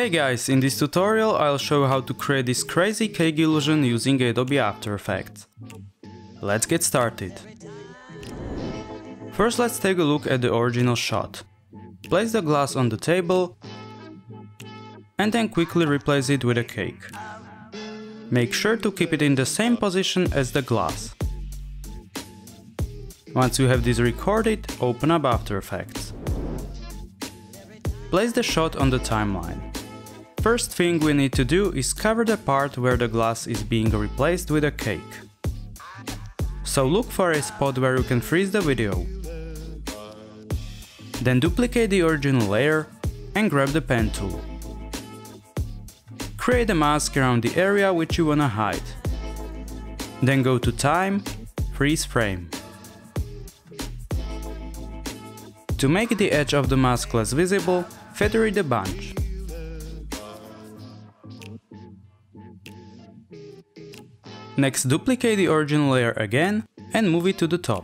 Hey guys, in this tutorial I'll show how to create this crazy cake illusion using Adobe After Effects. Let's get started. First let's take a look at the original shot. Place the glass on the table and then quickly replace it with a cake. Make sure to keep it in the same position as the glass. Once you have this recorded, open up After Effects. Place the shot on the timeline. First thing we need to do is cover the part where the glass is being replaced with a cake. So look for a spot where you can freeze the video. Then duplicate the original layer and grab the pen tool. Create a mask around the area which you wanna hide. Then go to Time, Freeze Frame. To make the edge of the mask less visible, feather it a bunch. Next, duplicate the original layer again and move it to the top.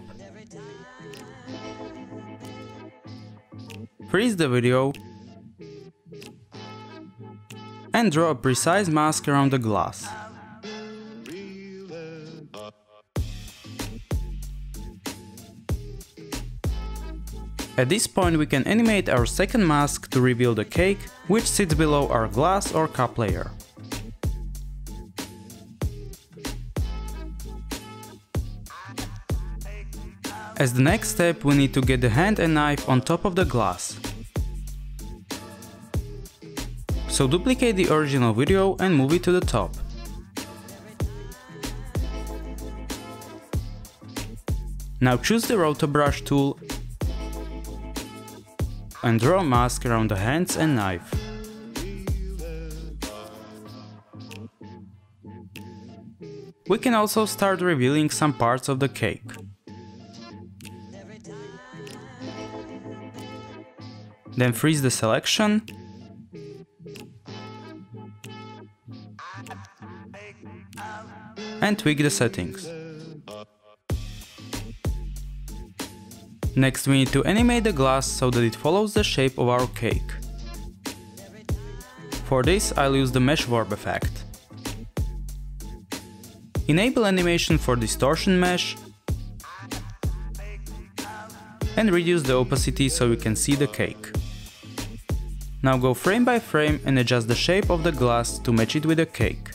Freeze the video and draw a precise mask around the glass. At this point we can animate our second mask to reveal the cake, which sits below our glass or cup layer. As the next step, we need to get the hand and knife on top of the glass. So duplicate the original video and move it to the top. Now choose the Rotobrush tool and draw a mask around the hands and knife. We can also start revealing some parts of the cake. Then freeze the selection and tweak the settings. Next, we need to animate the glass so that it follows the shape of our cake. For this, I'll use the mesh warp effect. Enable animation for distortion mesh and reduce the opacity so we can see the cake. Now go frame by frame and adjust the shape of the glass to match it with the cake.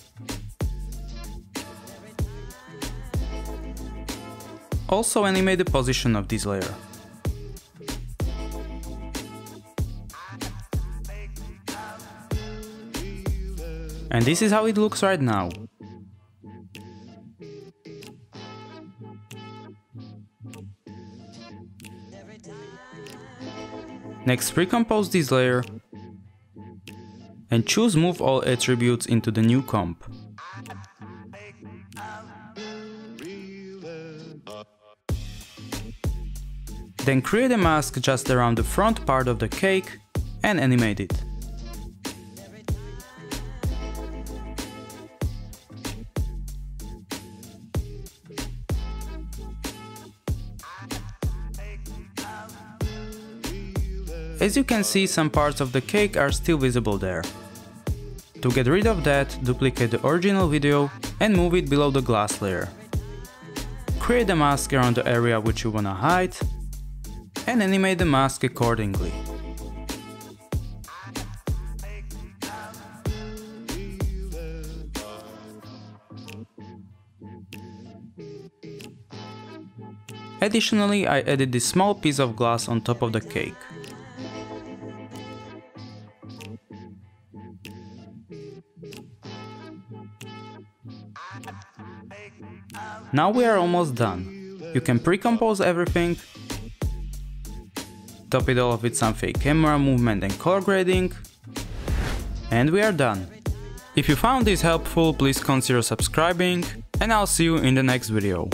Also animate the position of this layer. And this is how it looks right now. Next, recompose this layer and choose Move All Attributes into the new comp. Then create a mask just around the front part of the cake and animate it. As you can see, some parts of the cake are still visible there. To get rid of that, duplicate the original video and move it below the glass layer. Create a mask around the area which you wanna hide and animate the mask accordingly. Additionally, I added this small piece of glass on top of the cake. Now we are almost done. You can pre-compose everything, top it all with some fake camera movement and color grading, and we are done. If you found this helpful, please consider subscribing, and I'll see you in the next video.